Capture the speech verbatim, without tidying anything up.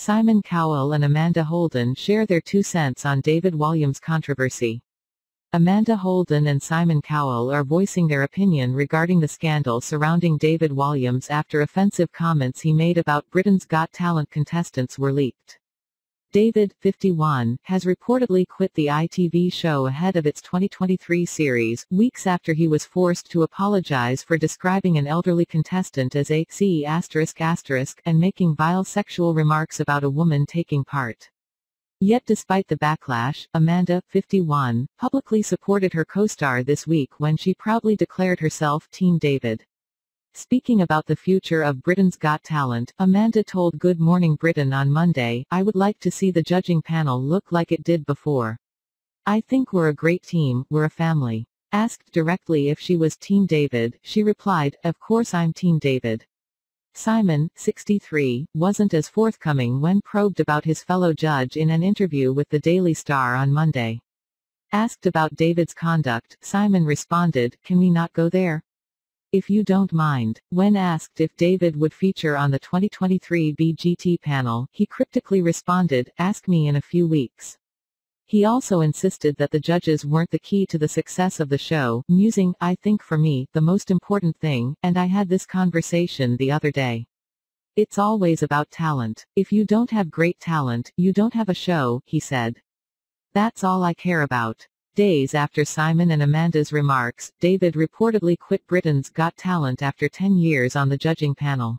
Simon Cowell and Amanda Holden share their two cents on David Walliams' controversy. Amanda Holden and Simon Cowell are voicing their opinion regarding the scandal surrounding David Walliams after offensive comments he made about Britain's Got Talent contestants were leaked. David, fifty-one, has reportedly quit the I T V show ahead of its twenty twenty-three series, weeks after he was forced to apologize for describing an elderly contestant as a C** and making vile sexual remarks about a woman taking part. Yet despite the backlash, Amanda, fifty-one, publicly supported her co-star this week when she proudly declared herself Team David. Speaking about the future of Britain's Got Talent, Amanda told Good Morning Britain on Monday, "I would like to see the judging panel look like it did before. I think we're a great team, we're a family." Asked directly if she was Team David, she replied, "Of course I'm Team David." Simon, sixty-three, wasn't as forthcoming when probed about his fellow judge in an interview with the Daily Star on Monday. Asked about David's conduct, Simon responded, "Can we not go there? If you don't mind." When asked if David would feature on the twenty twenty-three B G T panel, he cryptically responded, "Ask me in a few weeks." He also insisted that the judges weren't the key to the success of the show, musing, "I think for me, the most important thing, and I had this conversation the other day. It's always about talent. If you don't have great talent, you don't have a show," he said. "That's all I care about." Days after Simon and Amanda's remarks, David reportedly quit Britain's Got Talent after ten years on the judging panel.